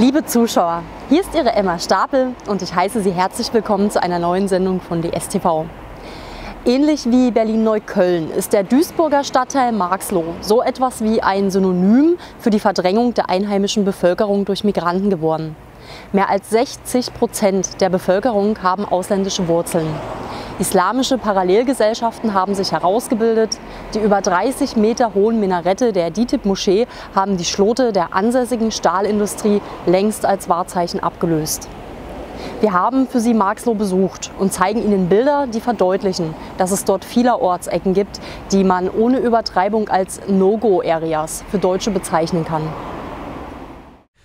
Liebe Zuschauer, hier ist Ihre Emma Stabel und ich heiße Sie herzlich willkommen zu einer neuen Sendung von DSTV. Ähnlich wie Berlin-Neukölln ist der Duisburger Stadtteil Marxloh so etwas wie ein Synonym für die Verdrängung der einheimischen Bevölkerung durch Migranten geworden. Mehr als 60% der Bevölkerung haben ausländische Wurzeln. Islamische Parallelgesellschaften haben sich herausgebildet, die über 30 Meter hohen Minarette der DİTİB-Moschee haben die Schlote der ansässigen Stahlindustrie längst als Wahrzeichen abgelöst. Wir haben für Sie Marxloh besucht und zeigen Ihnen Bilder, die verdeutlichen, dass es dort vieler Ortsecken gibt, die man ohne Übertreibung als No-Go-Areas für Deutsche bezeichnen kann.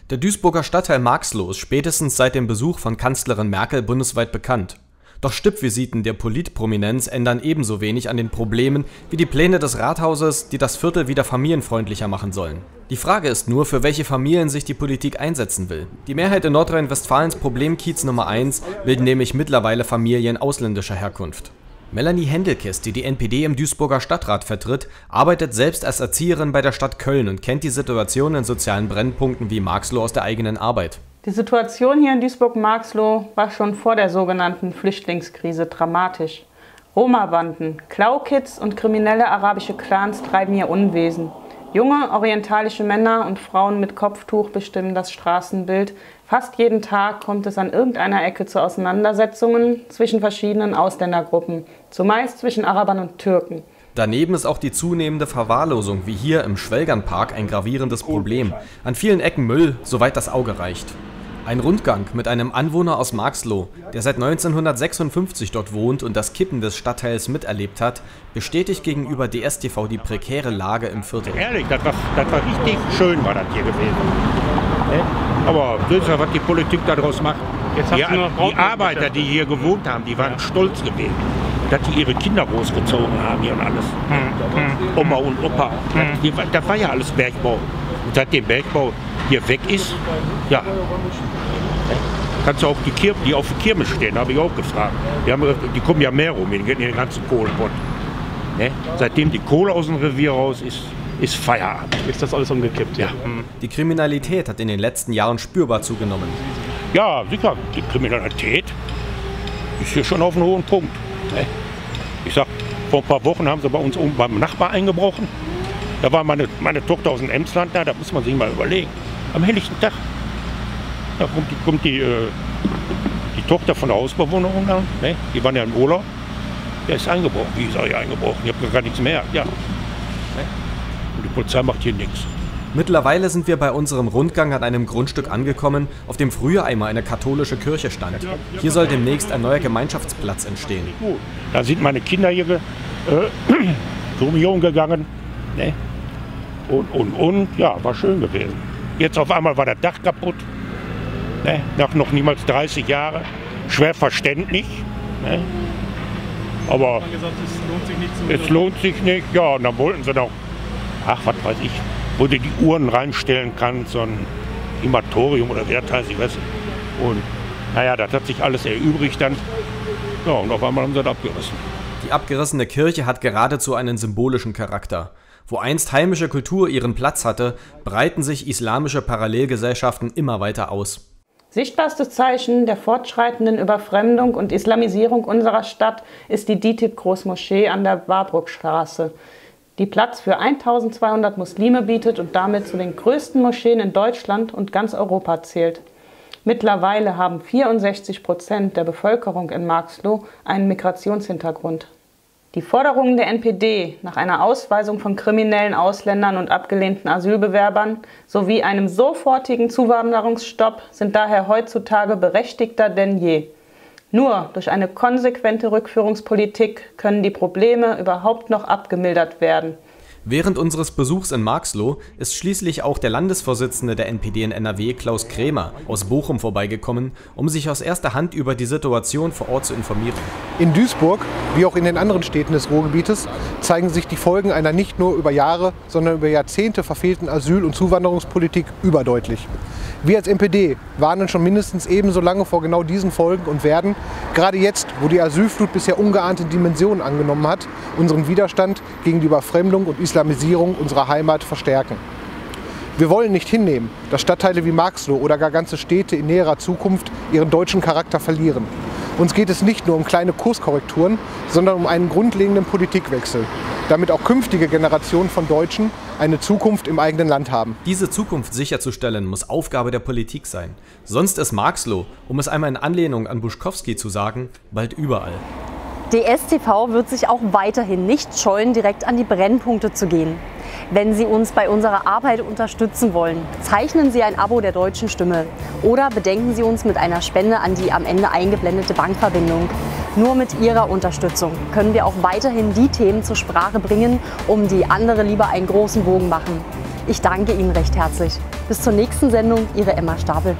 Der Duisburger Stadtteil Marxloh ist spätestens seit dem Besuch von Kanzlerin Merkel bundesweit bekannt. Doch Stippvisiten der Politprominenz ändern ebenso wenig an den Problemen wie die Pläne des Rathauses, die das Viertel wieder familienfreundlicher machen sollen. Die Frage ist nur, für welche Familien sich die Politik einsetzen will. Die Mehrheit in Nordrhein-Westfalens Problemkiez Nummer 1 bilden nämlich mittlerweile Familien ausländischer Herkunft. Melanie Händelkes, die die NPD im Duisburger Stadtrat vertritt, arbeitet selbst als Erzieherin bei der Stadt Köln und kennt die Situation in sozialen Brennpunkten wie Marxloh aus der eigenen Arbeit. Die Situation hier in Duisburg-Marxloh war schon vor der sogenannten Flüchtlingskrise dramatisch. Roma-Banden, Klaukids und kriminelle arabische Clans treiben hier Unwesen. Junge orientalische Männer und Frauen mit Kopftuch bestimmen das Straßenbild. Fast jeden Tag kommt es an irgendeiner Ecke zu Auseinandersetzungen zwischen verschiedenen Ausländergruppen, zumeist zwischen Arabern und Türken. Daneben ist auch die zunehmende Verwahrlosung, wie hier im Schwelgernpark, ein gravierendes Problem. An vielen Ecken Müll, soweit das Auge reicht. Ein Rundgang mit einem Anwohner aus Marxloh, der seit 1956 dort wohnt und das Kippen des Stadtteils miterlebt hat, bestätigt gegenüber DSTV die prekäre Lage im Viertel. Ehrlich, das war richtig schön, war das hier gewesen. Aber das ist ja, was die Politik daraus macht. Jetzt die Arbeiter, die hier gewohnt haben, die waren stolz gewesen, dass die ihre Kinder großgezogen haben hier und alles. Oma und Opa, das war ja alles Bergbau. Und seit dem Bergbau hier weg ist, ja, kannst du auch die Kirmen, die auf den Kirmen stehen, habe ich auch gefragt. Die kommen ja mehr rum in den ganzen Kohlenpott. Ne? Seitdem die Kohle aus dem Revier raus ist, ist Feierabend. Ist das alles umgekippt? Ja. Die Kriminalität hat in den letzten Jahren spürbar zugenommen. Ja, sicher. Die Kriminalität ist hier schon auf einem hohen Punkt. Ne? Ich sag, vor ein paar Wochen haben sie bei uns oben beim Nachbar eingebrochen. Da war meine Tochter aus dem Emsland da, muss man sich mal überlegen. Am helllichten Tag. Da kommt die Tochter von der Hausbewohnerin da, ne? Die waren ja im Urlaub. Der ist eingebrochen. Wie ist er hier eingebrochen? Ich habe gar nichts mehr. Ja. Ne? Und die Polizei macht hier nichts. Mittlerweile sind wir bei unserem Rundgang an einem Grundstück angekommen, auf dem früher einmal eine katholische Kirche stand. Hier soll demnächst ein neuer Gemeinschaftsplatz entstehen. Da sind meine Kinder hier rumgegangen. Ne? Und ja, war schön gewesen. Jetzt auf einmal war das Dach kaputt. Ne? Nach noch niemals 30 Jahren. Schwer verständlich. Ne? Aber gesagt, es lohnt sich nicht. Ja, und dann wollten sie doch, ach, was weiß ich, wo du die Uhren reinstellen kannst, so ein Immatorium oder wie das heißt, ich weiß nicht. Und naja, das hat sich alles erübrigt dann. Ja, und auf einmal haben sie das abgerissen. Die abgerissene Kirche hat geradezu einen symbolischen Charakter. Wo einst heimische Kultur ihren Platz hatte, breiten sich islamische Parallelgesellschaften immer weiter aus. Sichtbarstes Zeichen der fortschreitenden Überfremdung und Islamisierung unserer Stadt ist die DİTİB-Großmoschee an der Warburgstraße, die Platz für 1200 Muslime bietet und damit zu den größten Moscheen in Deutschland und ganz Europa zählt. Mittlerweile haben 64% der Bevölkerung in Marxloh einen Migrationshintergrund. Die Forderungen der NPD nach einer Ausweisung von kriminellen Ausländern und abgelehnten Asylbewerbern sowie einem sofortigen Zuwanderungsstopp sind daher heutzutage berechtigter denn je. Nur durch eine konsequente Rückführungspolitik können die Probleme überhaupt noch abgemildert werden. Während unseres Besuchs in Marxloh ist schließlich auch der Landesvorsitzende der NPD in NRW, Claus Cremer, aus Bochum vorbeigekommen, um sich aus erster Hand über die Situation vor Ort zu informieren. In Duisburg, wie auch in den anderen Städten des Ruhrgebietes, zeigen sich die Folgen einer nicht nur über Jahre, sondern über Jahrzehnte verfehlten Asyl- und Zuwanderungspolitik überdeutlich. Wir als NPD warnen schon mindestens ebenso lange vor genau diesen Folgen und werden, gerade jetzt, wo die Asylflut bisher ungeahnte Dimensionen angenommen hat, unseren Widerstand gegen die Überfremdung und Islamisierung unserer Heimat verstärken. Wir wollen nicht hinnehmen, dass Stadtteile wie Marxloh oder gar ganze Städte in näherer Zukunft ihren deutschen Charakter verlieren. Uns geht es nicht nur um kleine Kurskorrekturen, sondern um einen grundlegenden Politikwechsel, damit auch künftige Generationen von Deutschen eine Zukunft im eigenen Land haben. Diese Zukunft sicherzustellen, muss Aufgabe der Politik sein. Sonst ist Marxloh, um es einmal in Anlehnung an Buschkowski zu sagen, bald überall. DSTV wird sich auch weiterhin nicht scheuen, direkt an die Brennpunkte zu gehen. Wenn Sie uns bei unserer Arbeit unterstützen wollen, zeichnen Sie ein Abo der Deutschen Stimme oder bedenken Sie uns mit einer Spende an die am Ende eingeblendete Bankverbindung. Nur mit Ihrer Unterstützung können wir auch weiterhin die Themen zur Sprache bringen, um die andere lieber einen großen Bogen machen. Ich danke Ihnen recht herzlich. Bis zur nächsten Sendung, Ihre Emma Stabel.